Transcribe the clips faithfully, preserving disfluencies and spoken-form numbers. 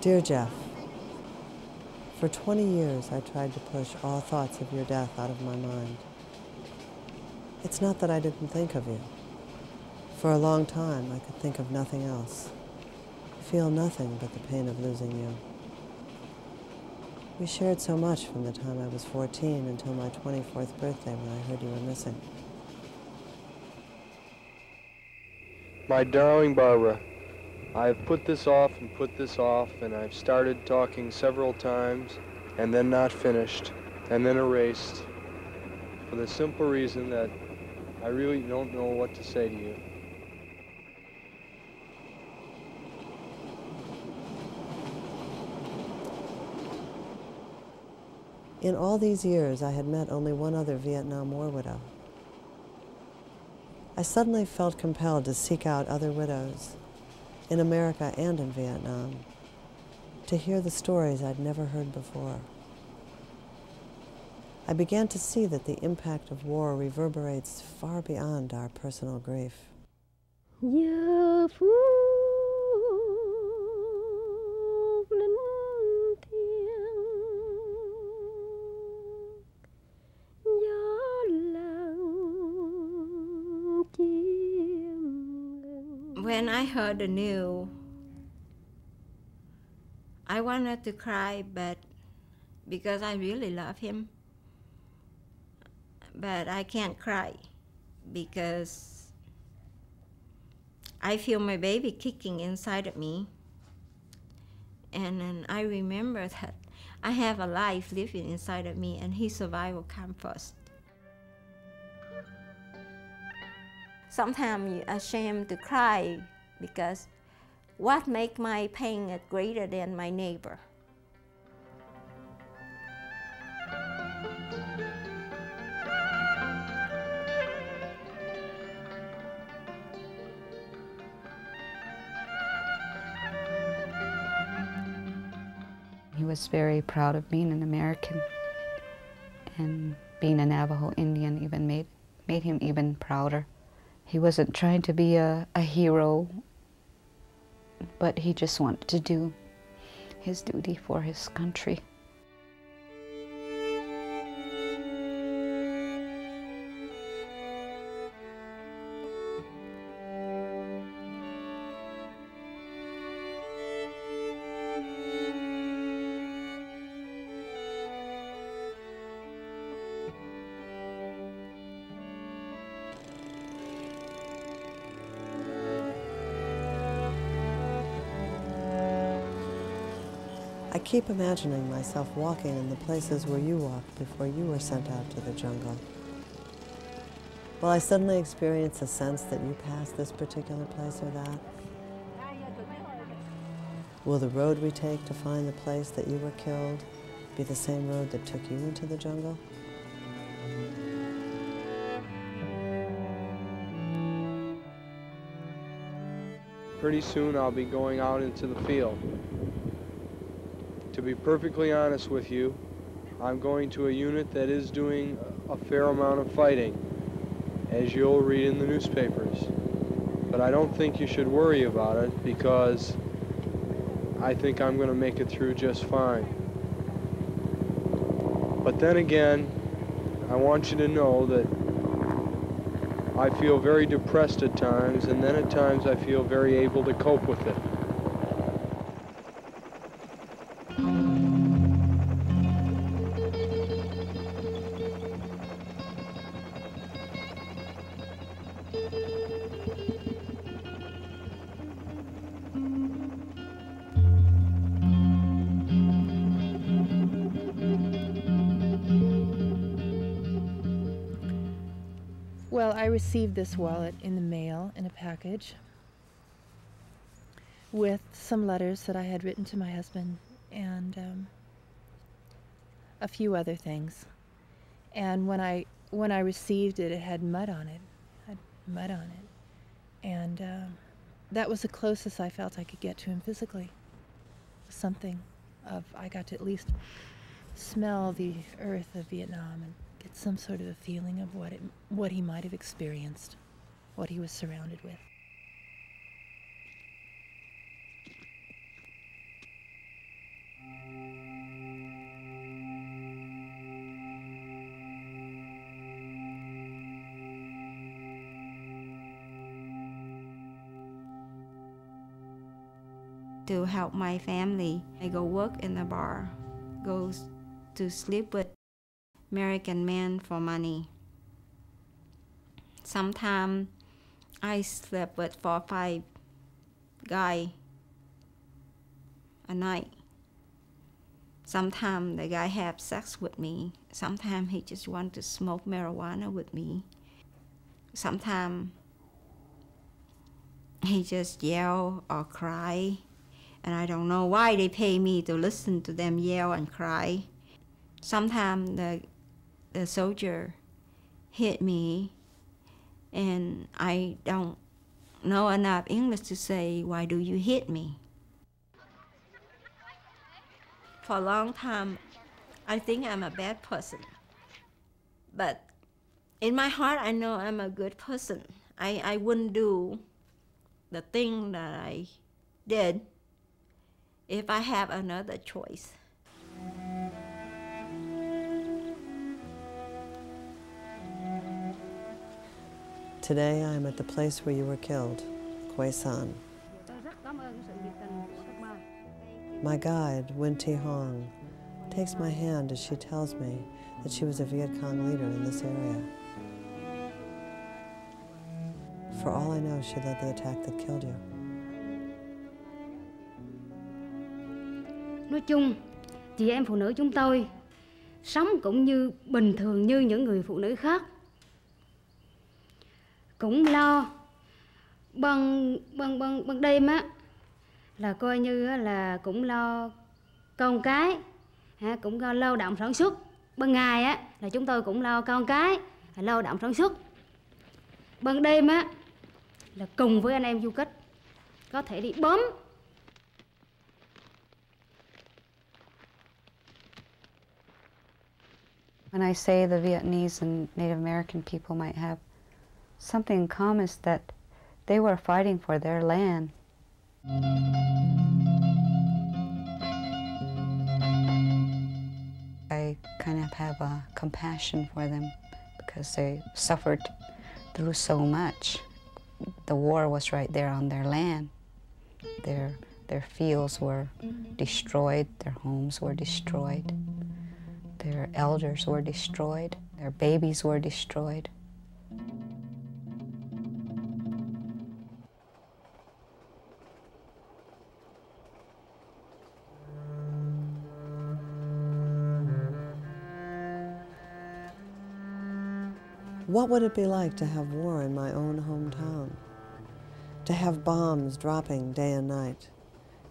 Dear Jeff, for twenty years I tried to push all thoughts of your death out of my mind. It's not that I didn't think of you. For a long time I could think of nothing else, feel nothing but the pain of losing you. We shared so much from the time I was fourteen until my twenty-fourth birthday when I heard you were missing. My darling Barbara, I've put this off and put this off, and I've started talking several times, and then not finished, and then erased, for the simple reason that I really don't know what to say to you. In all these years, I had met only one other Vietnam War widow. I suddenly felt compelled to seek out other widows, in America and in Vietnam, to hear the stories I'd never heard before. I began to see that the impact of war reverberates far beyond our personal grief. When I heard the news, I wanted to cry, but because I really love him, but I can't cry because I feel my baby kicking inside of me. And then I remember that I have a life living inside of me, and his survival comes first. Sometimes you're ashamed to cry because what makes my pain greater than my neighbor? He was very proud of being an American, and being a Navajo Indian even made, made him even prouder. He wasn't trying to be a, a hero, but he just wanted to do his duty for his country. I keep imagining myself walking in the places where you walked before you were sent out to the jungle. Well, I suddenly experience a sense that you passed this particular place or that. Will the road we take to find the place that you were killed be the same road that took you into the jungle? Pretty soon I'll be going out into the field. To be perfectly honest with you, I'm going to a unit that is doing a fair amount of fighting, as you'll read in the newspapers. But I don't think you should worry about it, because I think I'm going to make it through just fine. But then again, I want you to know that I feel very depressed at times, and then at times I feel very able to cope with it. Well, I received this wallet in the mail in a package with some letters that I had written to my husband and um, a few other things. And when I when I received it, it had mud on it. It had mud on it. And um, that was the closest I felt I could get to him physically. Something of, I got to at least smell the earth of Vietnam and get some sort of a feeling of what it, what he might have experienced, what he was surrounded with. To help my family, I go work in the bar, go to sleep with American men for money. Sometimes I slept with four or five guys a night. Sometimes the guy have sex with me. Sometimes he just want to smoke marijuana with me. Sometimes he just yell or cry. And I don't know why they pay me to listen to them yell and cry. Sometimes the, the soldier hit me, and I don't know enough English to say, why do you hit me? For a long time, I think I'm a bad person. But in my heart, I know I'm a good person. I, I wouldn't do the thing that I did if I have another choice. Today I'm at the place where you were killed, Quế Sơn. My guide, Win Thi Hong, takes my hand as she tells me that she was a Viet Cong leader in this area. For all I know, she led the attack that killed you. Nói chung, chị em phụ nữ chúng tôi sống cũng như bình thường như những người phụ nữ khác. Cũng lo bằng, bằng, bằng, bằng đêm á, là coi như là cũng lo con cái, cũng lo lao động sản xuất. Ban ngày á, là chúng tôi cũng lo con cái, lao động sản xuất. Ban đêm á, là cùng với anh em du kích, có thể đi bóm. When I say the Vietnamese and Native American people might have something in common, is that they were fighting for their land. I kind of have a compassion for them because they suffered through so much. The war was right there on their land. Their, their fields were destroyed, their homes were destroyed. Their elders were destroyed, their babies were destroyed. What would it be like to have war in my own hometown? To have bombs dropping day and night,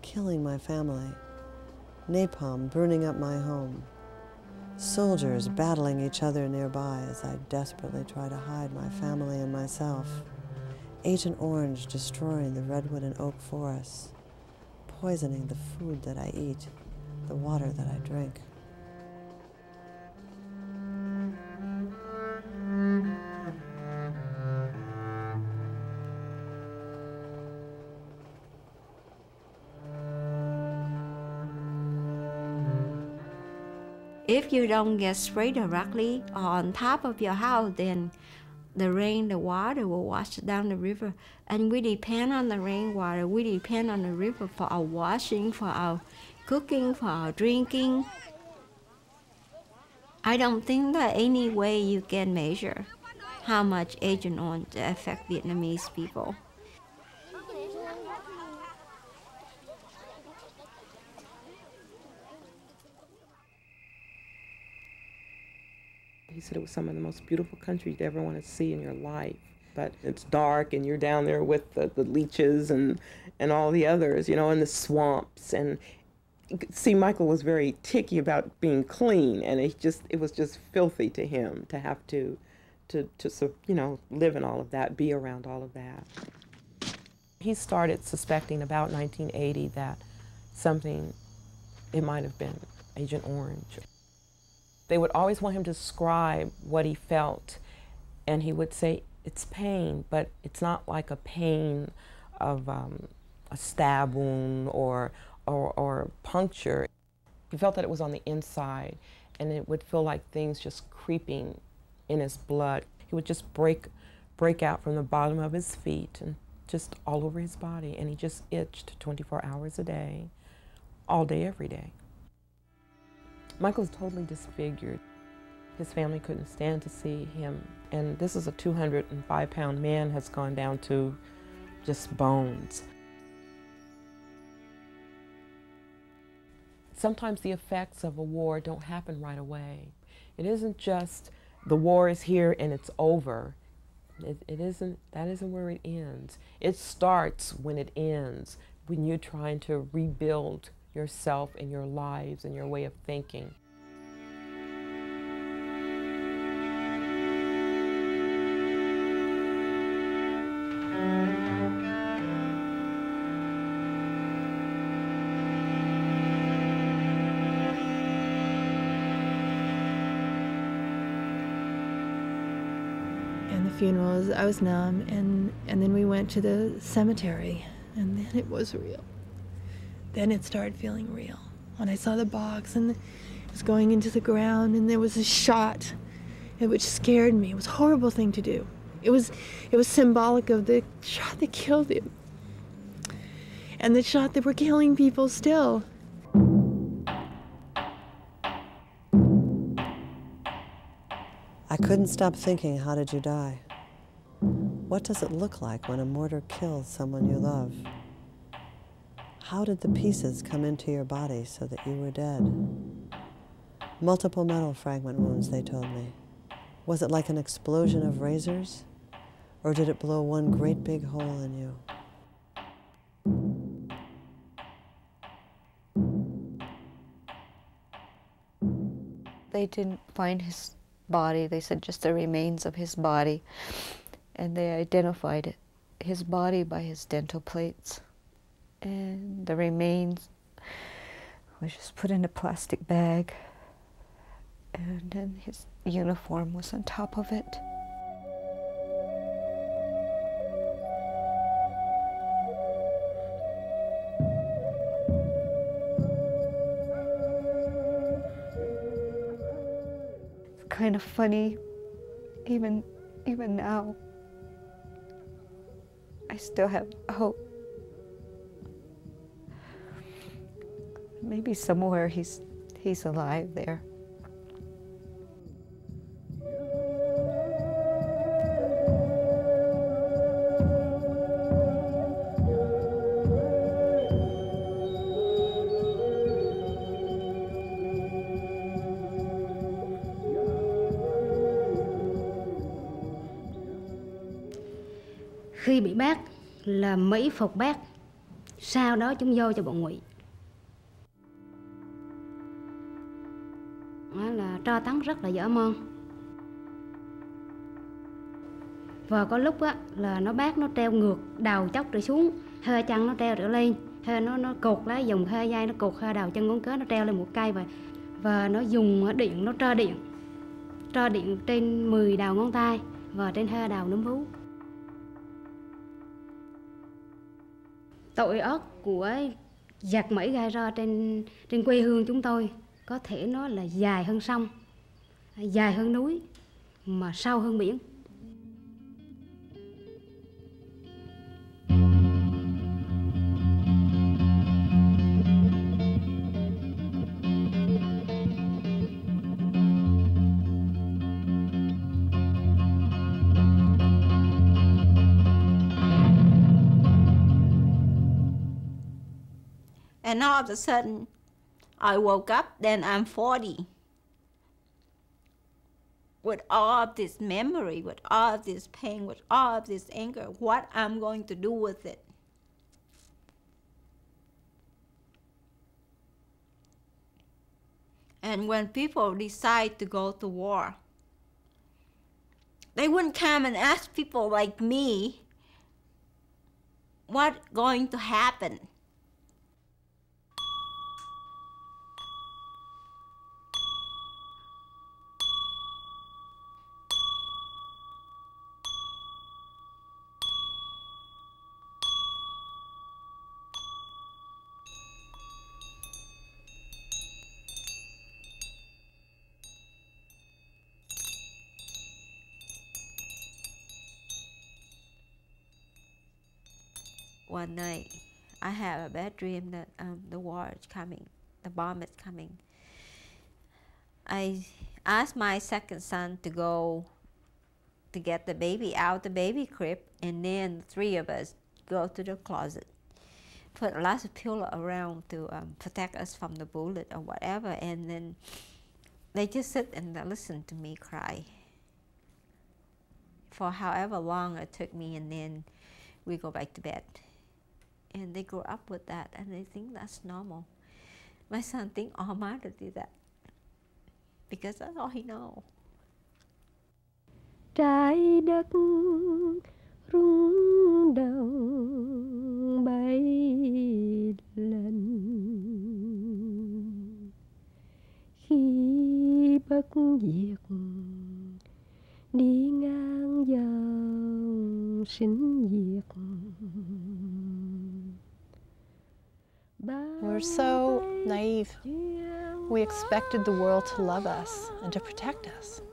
killing my family, napalm burning up my home, soldiers battling each other nearby as I desperately try to hide my family and myself. Agent Orange destroying the redwood and oak forests, poisoning the food that I eat, the water that I drink. If you don't get sprayed directly or on top of your house, then the rain, the water will wash down the river. And we depend on the rainwater. We depend on the river for our washing, for our cooking, for our drinking. I don't think that any way you can measure how much Agent Orange affects Vietnamese people. He said it was some of the most beautiful country you'd ever want to see in your life. But it's dark and you're down there with the, the leeches and, and all the others, you know, in the swamps. And see, Michael was very ticky about being clean, and it just it was just filthy to him to have to, to, to you know, live in all of that, be around all of that. He started suspecting about nineteen eighty that something, it might have been Agent Orange. They would always want him to describe what he felt, and he would say, it's pain, but it's not like a pain of um, a stab wound or, or, or puncture. He felt that it was on the inside, and it would feel like things just creeping in his blood. He would just break, break out from the bottom of his feet and just all over his body, and he just itched twenty-four hours a day, all day, every day. Michael was totally disfigured. His family couldn't stand to see him. And this is a two hundred five pound man has gone down to just bones. Sometimes the effects of a war don't happen right away. It isn't just the war is here and it's over. It, it isn't, that isn't where it ends. It starts when it ends, when you're trying to rebuild yourself and your lives and your way of thinking. And the funerals, I was numb, and, and then we went to the cemetery, and then it was real. Then it started feeling real. When I saw the box and it was going into the ground and there was a shot, which scared me. It was a horrible thing to do. It was, it was symbolic of the shot that killed him and the shot that we're killing people still. I couldn't stop thinking, how did you die? What does it look like when a mortar kills someone you love? How did the pieces come into your body so that you were dead? Multiple metal fragment wounds, they told me. Was it like an explosion of razors? Or did it blow one great big hole in you? They didn't find his body. They said just the remains of his body. And they identified it, his body, by his dental plates. And the remains was just put in a plastic bag, and then his uniform was on top of it. It's kind of funny, even, even now, I still have hope. Maybe somewhere he's, he's alive there. Khi bị bắt là Mỹ phục bắt, sau đó chúng vô cho bọn Ngụy. Tra tấn rất là dã man, và có lúc á là nó bác nó treo ngược đầu chóc rồi xuống, hai chân nó treo trở lên, hai nó nó cột lấy, dùng hai dây nó cột hai đầu chân ngón cái nó treo lên một cây, và và nó dùng điện, nó tra điện tra điện trên mười đầu ngón tay và trên hai đầu núm vú. Tội ác của giặc Mỹ gây ra trên trên quê hương chúng tôi có thể nói là dài hơn sông, dài hơn núi, mà sâu hơn biển. And all of a sudden, I woke up, then I'm forty. with all of this memory, with all of this pain, with all of this anger, what I'm going to do with it. And when people decide to go to war, they wouldn't come and ask people like me what's going to happen. One night, I have a bad dream that um, the war is coming, the bomb is coming. I asked my second son to go to get the baby out, the baby crib, and then the three of us go to the closet, put lots of pillow around to um, protect us from the bullet or whatever, and then they just sit and listen to me cry for however long it took me, and then we go back to bed. And they grow up with that, and they think that's normal. My son thinks all mothers do that, because that's all he knows. Trái đất rung động bay lên khi bất diệt đi ngang dòng sinh diệt. We're so naive. We expected the world to love us and to protect us.